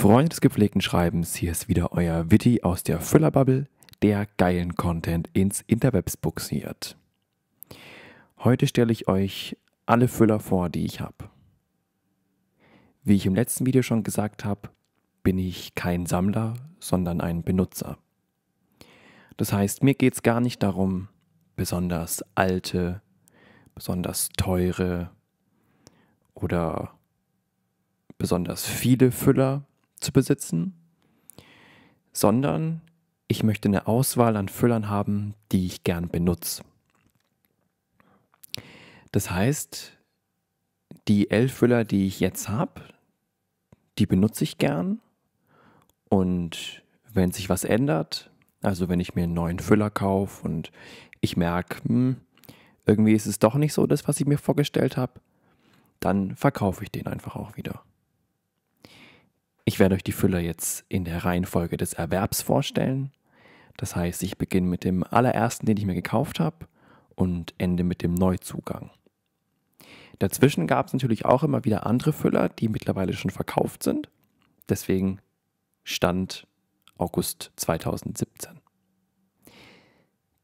Freunde des gepflegten Schreibens, hier ist wieder euer Witti aus der Füllerbubble, der geilen Content ins Interwebs buxiert. Heute stelle ich euch alle Füller vor, die ich habe. Wie ich im letzten Video schon gesagt habe, bin ich kein Sammler, sondern ein Benutzer. Das heißt, mir geht es gar nicht darum, besonders alte, besonders teure oder besonders viele Füller zu besitzen, sondern ich möchte eine Auswahl an Füllern haben, die ich gern benutze. Das heißt, die 11 Füller, die ich jetzt habe, die benutze ich gern, und wenn sich was ändert, also wenn ich mir einen neuen Füller kaufe und ich merke, irgendwie ist es doch nicht so das, was ich mir vorgestellt habe, dann verkaufe ich den einfach auch wieder. Ich werde euch die Füller jetzt in der Reihenfolge des Erwerbs vorstellen. Das heißt, ich beginne mit dem allerersten, den ich mir gekauft habe, und ende mit dem Neuzugang. Dazwischen gab es natürlich auch immer wieder andere Füller, die mittlerweile schon verkauft sind. Deswegen Stand August 2017.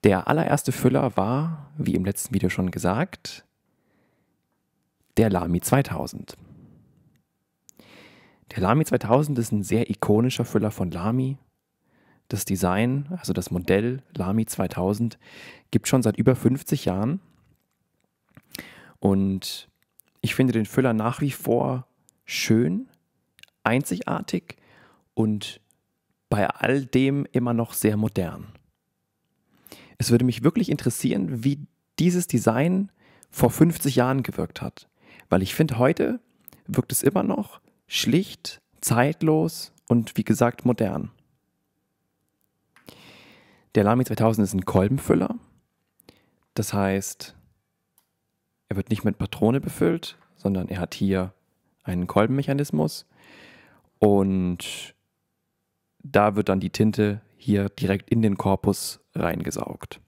Der allererste Füller war, wie im letzten Video schon gesagt, der Lamy 2000. Der Lamy 2000 ist ein sehr ikonischer Füller von Lamy. Das Design, also das Modell Lamy 2000, gibt es schon seit über 50 Jahren. Und ich finde den Füller nach wie vor schön, einzigartig und bei all dem immer noch sehr modern. Es würde mich wirklich interessieren, wie dieses Design vor 50 Jahren gewirkt hat. Weil ich finde, heute wirkt es immer noch schlicht, zeitlos und wie gesagt modern. Der Lamy 2000 ist ein Kolbenfüller. Das heißt, er wird nicht mit Patrone befüllt, sondern er hat hier einen Kolbenmechanismus. Und da wird dann die Tinte hier direkt in den Korpus reingesaugt.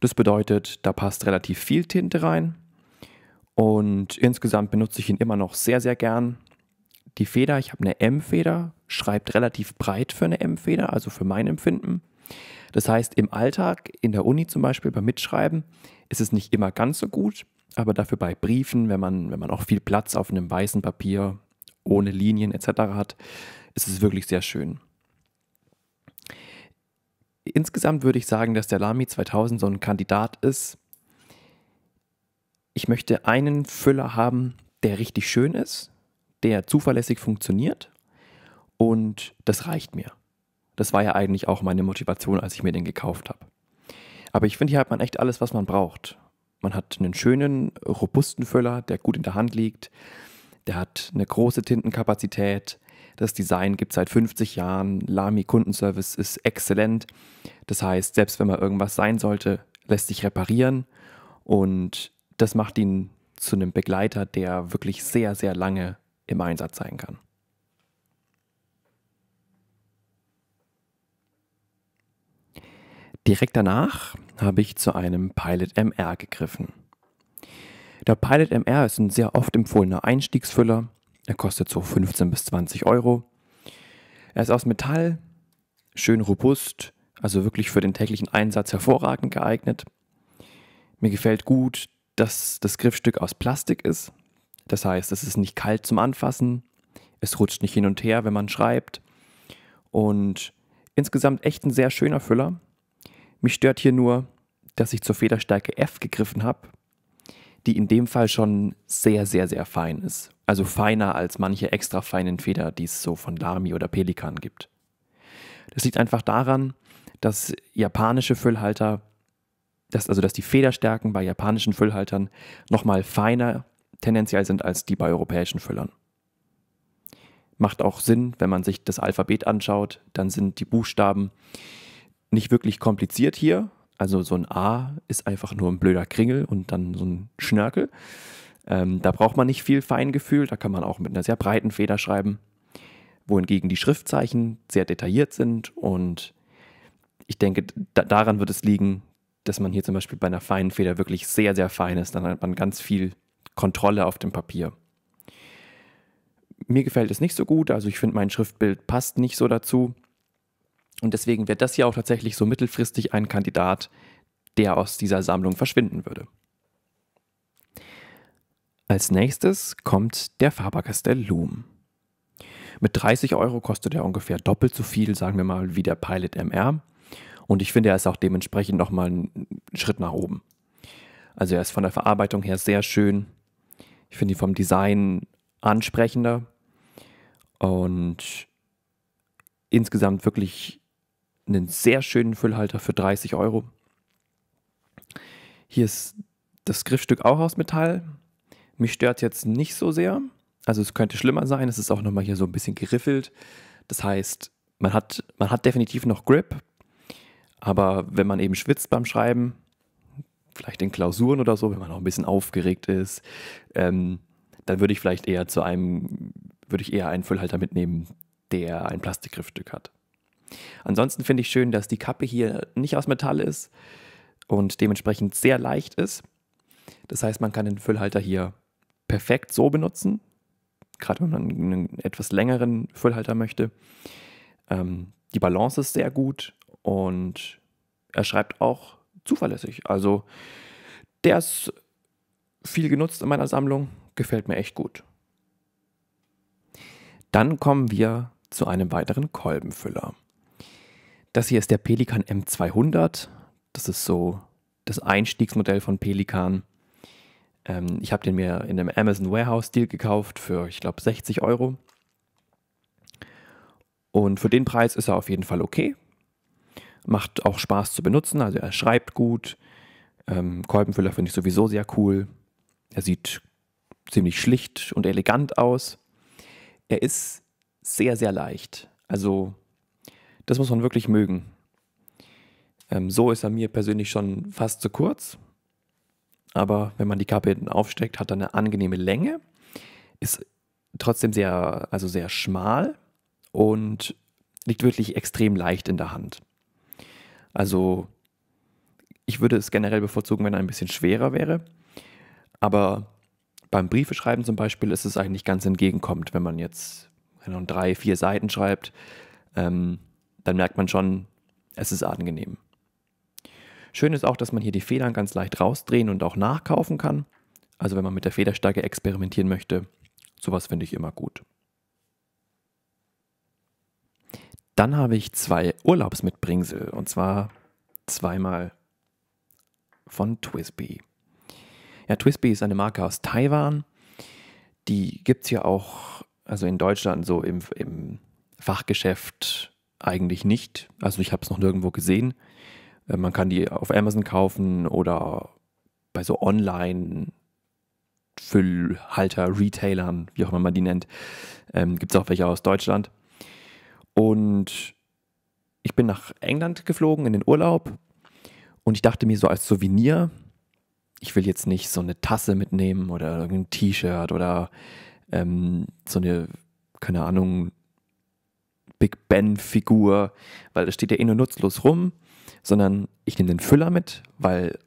Das bedeutet, da passt relativ viel Tinte rein. Und insgesamt benutze ich ihn immer noch sehr, sehr gern. Die Feder, ich habe eine M-Feder, schreibt relativ breit für eine M-Feder, also für mein Empfinden. Das heißt, im Alltag, in der Uni zum Beispiel, beim Mitschreiben, ist es nicht immer ganz so gut, aber dafür bei Briefen, wenn man auch viel Platz auf einem weißen Papier, ohne Linien etc. hat, ist es wirklich sehr schön. Insgesamt würde ich sagen, dass der Lamy 2000 so ein Kandidat ist. Ich möchte einen Füller haben, der richtig schön ist, der zuverlässig funktioniert, und das reicht mir. Das war ja eigentlich auch meine Motivation, als ich mir den gekauft habe. Aber ich finde, hier hat man echt alles, was man braucht. Man hat einen schönen, robusten Füller, der gut in der Hand liegt. Der hat eine große Tintenkapazität. Das Design gibt es seit 50 Jahren. Lamy Kundenservice ist exzellent. Das heißt, selbst wenn mal irgendwas sein sollte, lässt sich reparieren, und das macht ihn zu einem Begleiter, der wirklich sehr, sehr lange im Einsatz sein kann. Direkt danach habe ich zu einem Pilot MR gegriffen. Der Pilot MR ist ein sehr oft empfohlener Einstiegsfüller. Er kostet so 15 bis 20 Euro. Er ist aus Metall, schön robust, also wirklich für den täglichen Einsatz hervorragend geeignet. Mir gefällt gut, dass das Griffstück aus Plastik ist. Das heißt, es ist nicht kalt zum Anfassen. Es rutscht nicht hin und her, wenn man schreibt. Und insgesamt echt ein sehr schöner Füller. Mich stört hier nur, dass ich zur Federstärke F gegriffen habe, die in dem Fall schon sehr, sehr, sehr fein ist. Also feiner als manche extra feinen Feder, die es so von Lamy oder Pelikan gibt. Das liegt einfach daran, dass japanische Füllhalter dass die Federstärken bei japanischen Füllhaltern nochmal feiner tendenziell sind als die bei europäischen Füllern. Macht auch Sinn, wenn man sich das Alphabet anschaut, dann sind die Buchstaben nicht wirklich kompliziert hier. Also so ein A ist einfach nur ein blöder Kringel und dann so ein Schnörkel. Da braucht man nicht viel Feingefühl, da kann man auch mit einer sehr breiten Feder schreiben, wohingegen die Schriftzeichen sehr detailliert sind, und ich denke, daran wird es liegen, dass man hier zum Beispiel bei einer feinen Feder wirklich sehr, sehr fein ist. Dann hat man ganz viel Kontrolle auf dem Papier. Mir gefällt es nicht so gut, also ich finde, mein Schriftbild passt nicht so dazu. Und deswegen wäre das hier auch tatsächlich so mittelfristig ein Kandidat, der aus dieser Sammlung verschwinden würde. Als nächstes kommt der Faber Castell Loom. Mit 30 € kostet er ungefähr doppelt so viel, sagen wir mal, wie der Pilot MR. Und ich finde, er ist auch dementsprechend nochmal einen Schritt nach oben. Also er ist von der Verarbeitung her sehr schön. Ich finde ihn vom Design ansprechender. Und insgesamt wirklich einen sehr schönen Füllhalter für 30 €. Hier ist das Griffstück auch aus Metall. Mich stört es jetzt nicht so sehr. Also es könnte schlimmer sein. Es ist auch nochmal hier so ein bisschen geriffelt. Das heißt, man hat definitiv noch Grip. Aber wenn man eben schwitzt beim Schreiben, vielleicht in Klausuren oder so, wenn man noch ein bisschen aufgeregt ist, dann würde ich vielleicht eher einen Füllhalter mitnehmen, der ein Plastikgriffstück hat. Ansonsten finde ich schön, dass die Kappe hier nicht aus Metall ist und dementsprechend sehr leicht ist. Das heißt, man kann den Füllhalter hier perfekt so benutzen, gerade wenn man einen etwas längeren Füllhalter möchte. Die Balance ist sehr gut und er schreibt auch zuverlässig. Also der ist viel genutzt in meiner Sammlung, gefällt mir echt gut. Dann kommen wir zu einem weiteren Kolbenfüller. Das hier ist der Pelikan M200. Das ist so das Einstiegsmodell von Pelikan. Ich habe den mir in einem Amazon Warehouse Deal gekauft für, ich glaube, 60 €. Und für den Preis ist er auf jeden Fall okay. Macht auch Spaß zu benutzen, also er schreibt gut. Kolbenfüller finde ich sowieso sehr cool. Er sieht ziemlich schlicht und elegant aus. Er ist sehr, sehr leicht. Also das muss man wirklich mögen. So ist er mir persönlich schon fast zu kurz. Aber wenn man die Kappe hinten aufsteckt, hat er eine angenehme Länge. Ist trotzdem sehr schmal und liegt wirklich extrem leicht in der Hand. Also ich würde es generell bevorzugen, wenn er ein bisschen schwerer wäre. Aber beim Briefeschreiben zum Beispiel ist es eigentlich ganz entgegenkommend, wenn man jetzt 3, 4 Seiten schreibt, dann merkt man schon, es ist angenehm. Schön ist auch, dass man hier die Federn ganz leicht rausdrehen und auch nachkaufen kann. Also wenn man mit der Federstärke experimentieren möchte, sowas finde ich immer gut. Dann habe ich 2 Urlaubsmitbringsel und zwar zweimal von TWSBI. Ja, TWSBI ist eine Marke aus Taiwan. Die gibt es ja auch, also in Deutschland so im Fachgeschäft eigentlich nicht. Also ich habe es noch nirgendwo gesehen. Man kann die auf Amazon kaufen oder bei so Online-Füllhalter, Retailern, wie auch immer man die nennt. Gibt es auch welche aus Deutschland. Und ich bin nach England geflogen in den Urlaub und ich dachte mir so als Souvenir, ich will jetzt nicht so eine Tasse mitnehmen oder ein T-Shirt oder so eine, keine Ahnung, Big Ben-Figur, weil das steht ja eh nur nutzlos rum, sondern ich nehme den Füller mit, weil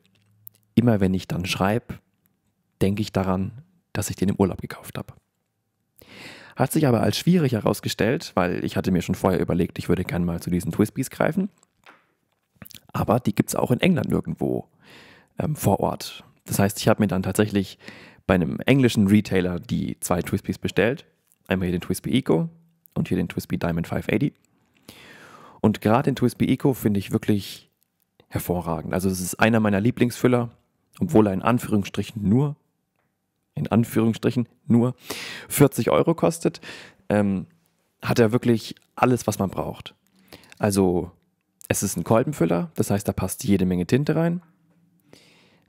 immer wenn ich dann schreibe, denke ich daran, dass ich den im Urlaub gekauft habe. Hat sich aber als schwierig herausgestellt, weil ich hatte mir schon vorher überlegt, ich würde gerne mal zu diesen TWSBIs greifen, aber die gibt es auch in England nirgendwo vor Ort. Das heißt, ich habe mir dann tatsächlich bei einem englischen Retailer die 2 TWSBIs bestellt. Einmal hier den TWSBI Eco und hier den TWSBI Diamond 580. Und gerade den TWSBI Eco finde ich wirklich hervorragend. Also es ist einer meiner Lieblingsfüller, obwohl er in Anführungsstrichen nur 40 € kostet, hat er wirklich alles, was man braucht. Also es ist ein Kolbenfüller, das heißt, da passt jede Menge Tinte rein.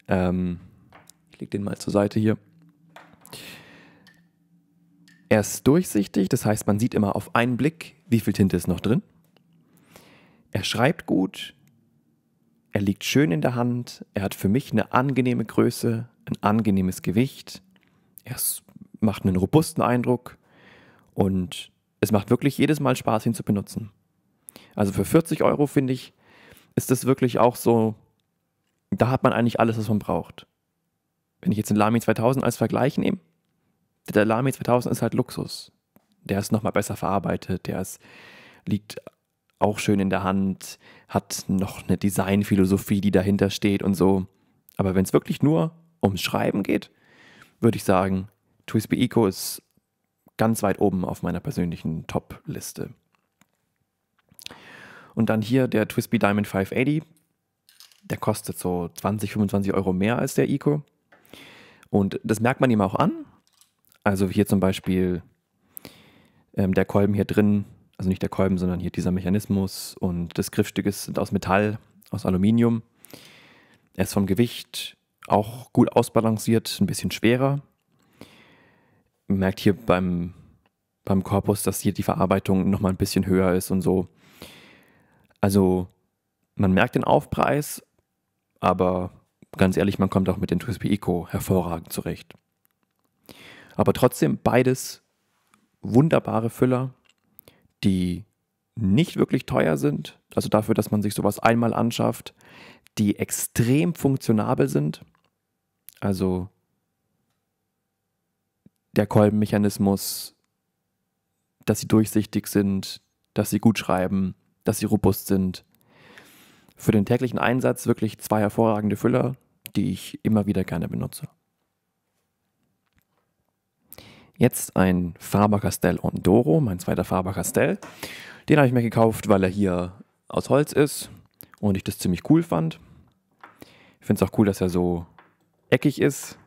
Ich lege den mal zur Seite hier. Er ist durchsichtig, das heißt, man sieht immer auf einen Blick, wie viel Tinte ist noch drin. Er schreibt gut, er liegt schön in der Hand, er hat für mich eine angenehme Größe, ein angenehmes Gewicht, er macht einen robusten Eindruck und es macht wirklich jedes Mal Spaß, ihn zu benutzen. Also für 40 € finde ich, ist das wirklich auch so, da hat man eigentlich alles, was man braucht. Wenn ich jetzt den Lamy 2000 als Vergleich nehme, der Lamy 2000 ist halt Luxus. Der ist nochmal besser verarbeitet, liegt auch schön in der Hand, hat noch eine Designphilosophie, die dahinter steht und so. Aber wenn es wirklich nur ums Schreiben geht, würde ich sagen, TWSBI Eco ist ganz weit oben auf meiner persönlichen Top-Liste. Und dann hier der TWSBI Diamond 580. Der kostet so 20, 25 Euro mehr als der Eco. Und das merkt man ihm auch an. Also hier zum Beispiel der Kolben hier drin, also nicht der Kolben, sondern hier dieser Mechanismus und das Griffstück sind aus Metall, aus Aluminium. Er ist vom Gewicht auch gut ausbalanciert, ein bisschen schwerer. Man merkt hier beim Korpus, dass hier die Verarbeitung nochmal ein bisschen höher ist und so. Also man merkt den Aufpreis, aber ganz ehrlich, man kommt auch mit den TWSBI Eco hervorragend zurecht. Aber trotzdem beides wunderbare Füller, die nicht wirklich teuer sind, also dafür, dass man sich sowas einmal anschafft, die extrem funktionabel sind. Also der Kolbenmechanismus, dass sie durchsichtig sind, dass sie gut schreiben, dass sie robust sind. Für den täglichen Einsatz wirklich zwei hervorragende Füller, die ich immer wieder gerne benutze. Jetzt ein Faber Castell Ondoro, mein zweiter Faber Castell. Den habe ich mir gekauft, weil er hier aus Holz ist und ich das ziemlich cool fand. Ich finde es auch cool, dass er so eckig ist.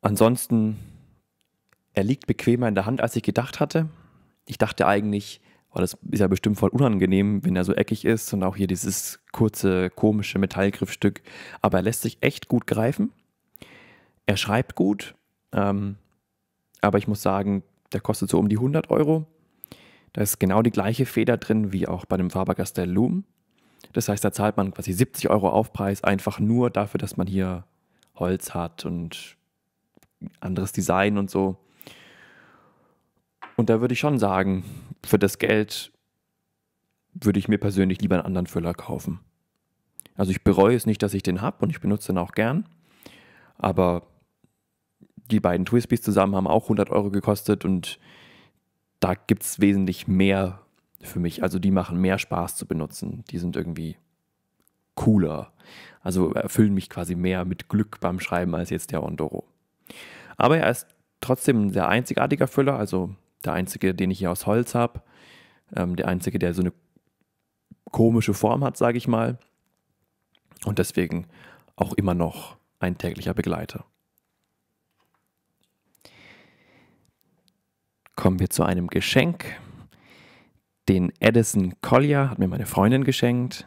Ansonsten, er liegt bequemer in der Hand, als ich gedacht hatte. Ich dachte eigentlich, oh, das ist ja bestimmt voll unangenehm, wenn er so eckig ist und auch hier dieses kurze, komische Metallgriffstück. Aber er lässt sich echt gut greifen. Er schreibt gut, aber ich muss sagen, der kostet so um die 100 Euro. Da ist genau die gleiche Feder drin wie auch bei dem Faber Castell Loom. Das heißt, da zahlt man quasi 70 Euro Aufpreis, einfach nur dafür, dass man hier Holz hat und anderes Design und so. Und da würde ich schon sagen, für das Geld würde ich mir persönlich lieber einen anderen Füller kaufen. Also ich bereue es nicht, dass ich den habe und ich benutze den auch gern. Aber die beiden TWSBIs zusammen haben auch 100 Euro gekostet und da gibt es wesentlich mehr für mich. Also die machen mehr Spaß zu benutzen. Die sind irgendwie cooler. Also erfüllen mich quasi mehr mit Glück beim Schreiben als jetzt der Ondoro. Aber er ist trotzdem ein sehr einzigartiger Füller, also der einzige, den ich hier aus Holz habe, der einzige, der so eine komische Form hat, sage ich mal. Und deswegen auch immer noch ein täglicher Begleiter. Kommen wir zu einem Geschenk. Den Edison Collier hat mir meine Freundin geschenkt.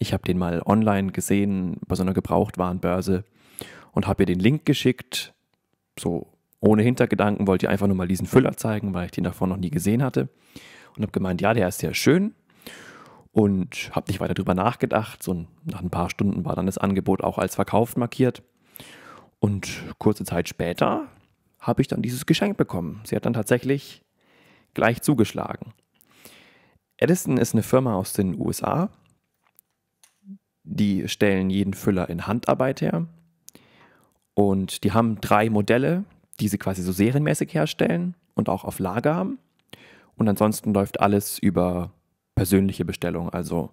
Ich habe den mal online gesehen, bei so einer Gebrauchtwarenbörse und habe ihr den Link geschickt, so ohne Hintergedanken, wollte ich einfach nur mal diesen Füller zeigen, weil ich den davor noch nie gesehen hatte. Und habe gemeint, ja, der ist sehr schön. Und habe nicht weiter drüber nachgedacht. So nach ein paar Stunden war dann das Angebot auch als verkauft markiert. Und kurze Zeit später habe ich dann dieses Geschenk bekommen. Sie hat dann tatsächlich gleich zugeschlagen. Edison ist eine Firma aus den USA. Die stellen jeden Füller in Handarbeit her. Und die haben drei Modelle, die sie quasi so serienmäßig herstellen und auch auf Lager haben. Und ansonsten läuft alles über persönliche Bestellung. Also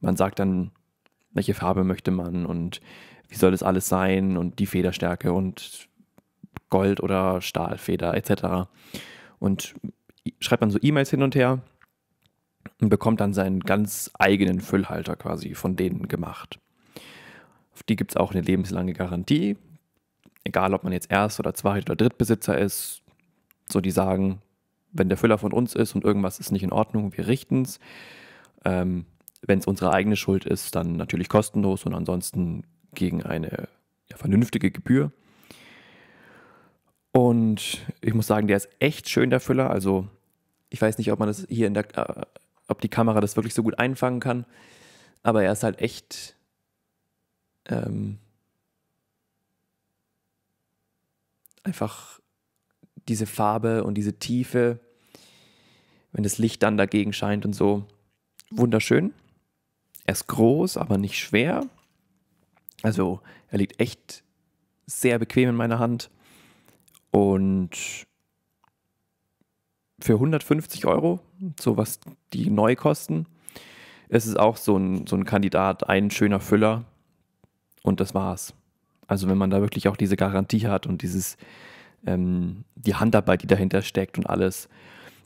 man sagt dann, welche Farbe möchte man und wie soll das alles sein und die Federstärke und Gold- oder Stahlfeder etc. Und schreibt man so E-Mails hin und her und bekommt dann seinen ganz eigenen Füllhalter quasi von denen gemacht. Auf die gibt es auch eine lebenslange Garantie. Egal, ob man jetzt Erst- oder Zweit- oder Drittbesitzer ist, so die sagen, wenn der Füller von uns ist und irgendwas ist nicht in Ordnung, wir richten es. Wenn es unsere eigene Schuld ist, dann natürlich kostenlos und ansonsten gegen eine vernünftige Gebühr. Und ich muss sagen, der ist echt schön, der Füller. Also ich weiß nicht, ob man das hier in der, ob die Kamera das wirklich so gut einfangen kann, aber er ist halt echt einfach diese Farbe und diese Tiefe, wenn das Licht dann dagegen scheint und so, wunderschön. Er ist groß, aber nicht schwer. Also er liegt echt sehr bequem in meiner Hand Und für 150 €, so was die neu kosten, ist es auch so ein Kandidat, ein schöner Füller und das war's. Also wenn man da wirklich auch diese Garantie hat und dieses, die Handarbeit, die dahinter steckt und alles,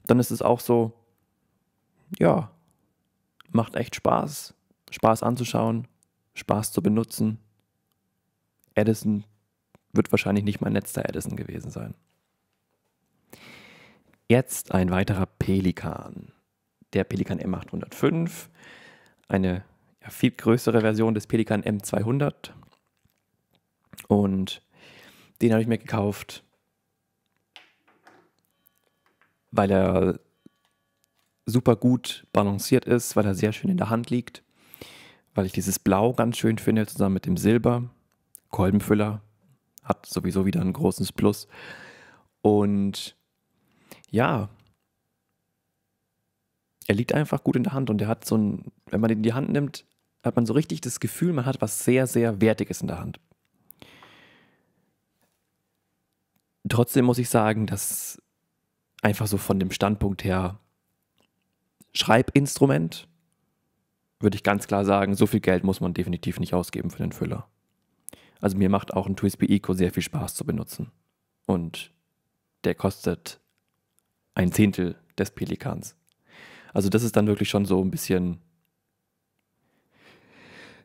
dann ist es auch so, ja, macht echt Spaß. Spaß anzuschauen, Spaß zu benutzen. Edison wird wahrscheinlich nicht mein letzter Edison gewesen sein. Jetzt ein weiterer Pelikan. Der Pelikan M805, eine ja, viel größere Version des Pelikan M200. Und den habe ich mir gekauft, weil er super gut balanciert ist, weil er sehr schön in der Hand liegt, weil ich dieses Blau ganz schön finde, zusammen mit dem Silber. Kolbenfüller hat sowieso wieder ein großes Plus. Und ja, er liegt einfach gut in der Hand und er hat so ein, wenn man den in die Hand nimmt, hat man so richtig das Gefühl, man hat was sehr, sehr Wertiges in der Hand. Trotzdem muss ich sagen, dass einfach so von dem Standpunkt her Schreibinstrument, würde ich ganz klar sagen, so viel Geld muss man definitiv nicht ausgeben für den Füller. Also mir macht auch ein TWSBI sehr viel Spaß zu benutzen. Und der kostet 1/10 des Pelikans. Also das ist dann wirklich schon so ein bisschen,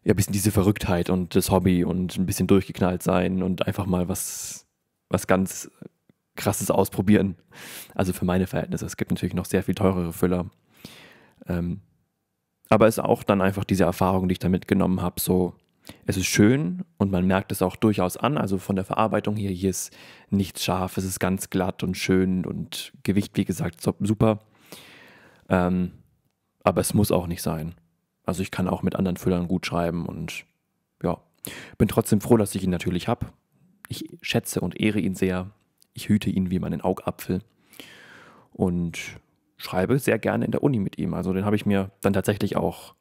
ja, ein bisschen diese Verrücktheit und das Hobby und ein bisschen durchgeknallt sein und einfach mal was ganz Krasses ausprobieren. Also für meine Verhältnisse. Es gibt natürlich noch sehr viel teurere Füller. Aber es ist auch dann einfach diese Erfahrung, die ich da mitgenommen habe. So, es ist schön und man merkt es auch durchaus an. Also von der Verarbeitung hier ist nichts scharf. Es ist ganz glatt und schön und Gewicht, wie gesagt, super. Aber es muss auch nicht sein. Also ich kann auch mit anderen Füllern gut schreiben und ja, bin trotzdem froh, dass ich ihn natürlich habe. Ich schätze und ehre ihn sehr. Ich hüte ihn wie meinen Augapfel und schreibe sehr gerne in der Uni mit ihm. Also den habe ich mir dann tatsächlich auch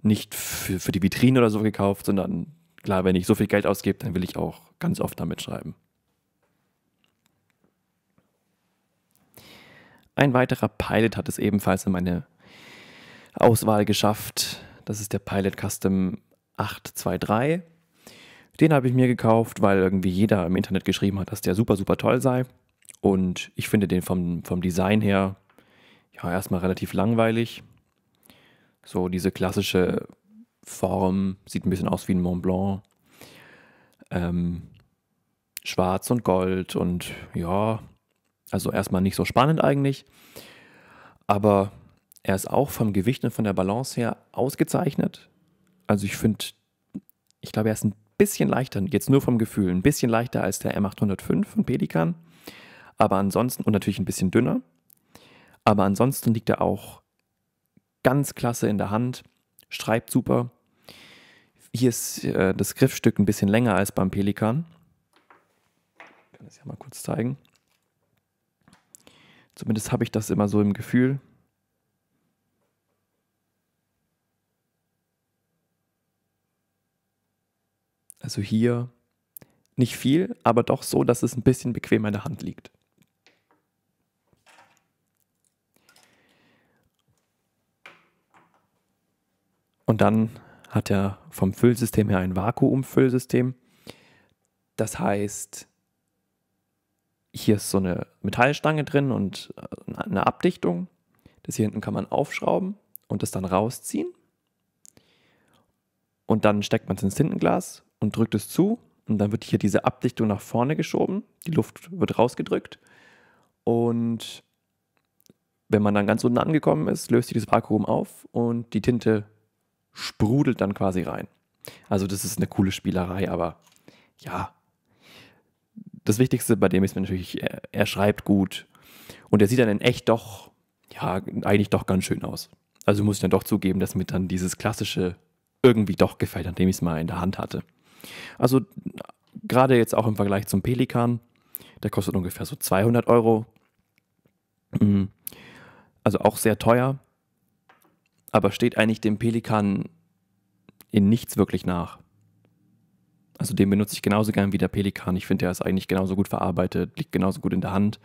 nicht für die Vitrine oder so gekauft, sondern klar, wenn ich so viel Geld ausgebe, dann will ich auch ganz oft damit schreiben. Ein weiterer Pilot hat es ebenfalls in meine Auswahl geschafft. Das ist der Pilot Custom 823. Den habe ich mir gekauft, weil irgendwie jeder im Internet geschrieben hat, dass der super, super toll sei. Und ich finde den vom Design her ja erstmal relativ langweilig. So diese klassische Form, sieht ein bisschen aus wie ein Mont Blanc. Schwarz und Gold und ja, also erstmal nicht so spannend eigentlich. Aber er ist auch vom Gewicht und von der Balance her ausgezeichnet. Also ich finde, ich glaube, er ist ein bisschen leichter, jetzt nur vom Gefühl, ein bisschen leichter als der M805 von Pelikan, aber ansonsten, und natürlich ein bisschen dünner, aber ansonsten liegt er auch ganz klasse in der Hand, schreibt super. Hier ist das Griffstück ein bisschen länger als beim Pelikan. Ich kann das ja mal kurz zeigen. Zumindest habe ich das immer so im Gefühl. Also hier nicht viel, aber doch so, dass es ein bisschen bequemer in der Hand liegt. Und dann hat er vom Füllsystem her ein Vakuumfüllsystem. Das heißt, hier ist so eine Metallstange drin und eine Abdichtung. Das hier hinten kann man aufschrauben und das dann rausziehen. Und dann steckt man es ins Tintenglas und drückt es zu und dann wird hier diese Abdichtung nach vorne geschoben, die Luft wird rausgedrückt und wenn man dann ganz unten angekommen ist, löst sich das Vakuum auf und die Tinte sprudelt dann quasi rein. Also das ist eine coole Spielerei, aber ja, das Wichtigste bei dem ist natürlich, er schreibt gut und er sieht dann in echt doch, ja, eigentlich doch ganz schön aus. Also muss ich dann doch zugeben, dass mir dann dieses klassische irgendwie doch gefällt, an dem ich es mal in der Hand hatte. Also gerade jetzt auch im Vergleich zum Pelikan, der kostet ungefähr so 200 €. Also auch sehr teuer, aber steht eigentlich dem Pelikan in nichts wirklich nach. Also den benutze ich genauso gern wie der Pelikan. Ich finde, der ist eigentlich genauso gut verarbeitet, liegt genauso gut in der Hand,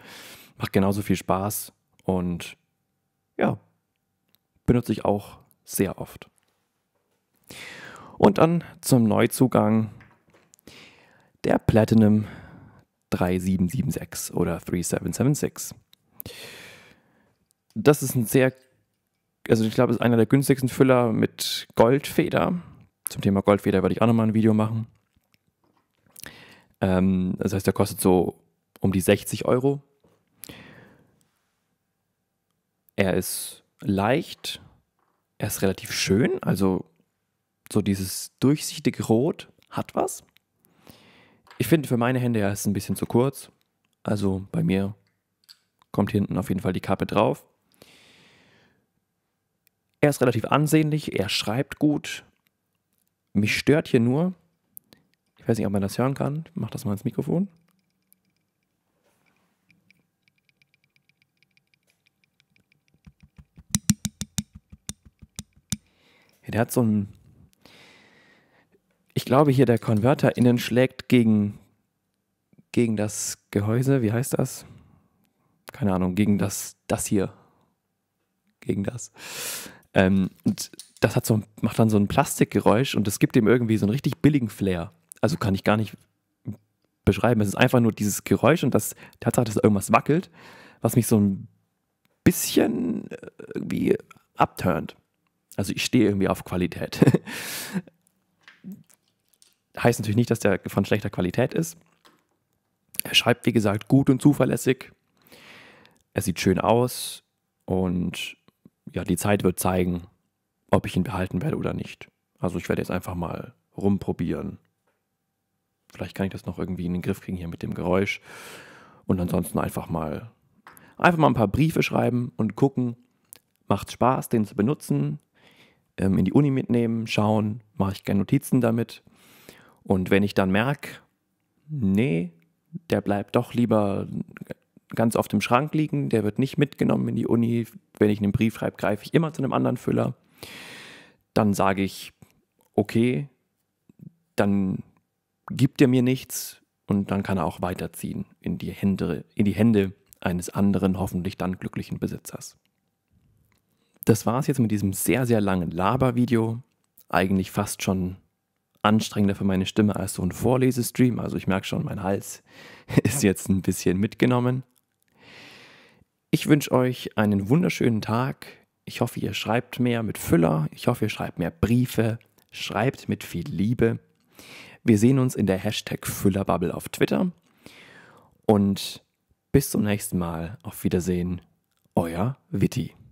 macht genauso viel Spaß und ja, benutze ich auch sehr oft. Und dann zum Neuzugang der Platinum 3776 oder 3776. Das ist ein sehr, also ich glaube, es ist einer der günstigsten Füller mit Goldfeder. Zum Thema Goldfeder werde ich auch nochmal ein Video machen. Das heißt, der kostet so um die 60 Euro. Er ist leicht, er ist relativ schön, also so dieses durchsichtige Rot hat was. Ich finde für meine Hände, er ist ein bisschen zu kurz, also bei mir kommt hinten auf jeden Fall die Kappe drauf. Er ist relativ ansehnlich, er schreibt gut. Mich stört hier nur, ich weiß nicht, ob man das hören kann, ich mache das mal ins Mikrofon. Der hat so ein, ich glaube hier der Konverter innen schlägt gegen das Gehäuse, wie heißt das? Keine Ahnung, gegen das hier. Gegen das. Und das hat so, macht dann so ein Plastikgeräusch und es gibt dem irgendwie so einen richtig billigen Flair. Also kann ich gar nicht beschreiben. Es ist einfach nur dieses Geräusch und das, die Tatsache, dass irgendwas wackelt, was mich so ein bisschen irgendwie abturnt. Also ich stehe irgendwie auf Qualität. Heißt natürlich nicht, dass der von schlechter Qualität ist. Er schreibt, wie gesagt, gut und zuverlässig. Er sieht schön aus und ja, die Zeit wird zeigen, ob ich ihn behalten werde oder nicht. Also ich werde jetzt einfach mal rumprobieren. Vielleicht kann ich das noch irgendwie in den Griff kriegen hier mit dem Geräusch. Und ansonsten einfach mal ein paar Briefe schreiben und gucken. Macht Spaß, den zu benutzen. In die Uni mitnehmen, schauen, mache ich gerne Notizen damit. Und wenn ich dann merke, nee, der bleibt doch lieber ganz oft im Schrank liegen, der wird nicht mitgenommen in die Uni, wenn ich einen Brief schreibe, greife ich immer zu einem anderen Füller, dann sage ich, okay, dann gibt er mir nichts und dann kann er auch weiterziehen in die Hände eines anderen, hoffentlich dann glücklichen Besitzers. Das war es jetzt mit diesem sehr, sehr langen Labervideo, eigentlich fast schon anstrengender für meine Stimme als so ein Vorlesestream, also ich merke schon, mein Hals ist jetzt ein bisschen mitgenommen. Ich wünsche euch einen wunderschönen Tag. Ich hoffe, ihr schreibt mehr mit Füller. Ich hoffe, ihr schreibt mehr Briefe. Schreibt mit viel Liebe. Wir sehen uns in der #Füllerbubble auf Twitter. Und bis zum nächsten Mal. Auf Wiedersehen. Euer Witti.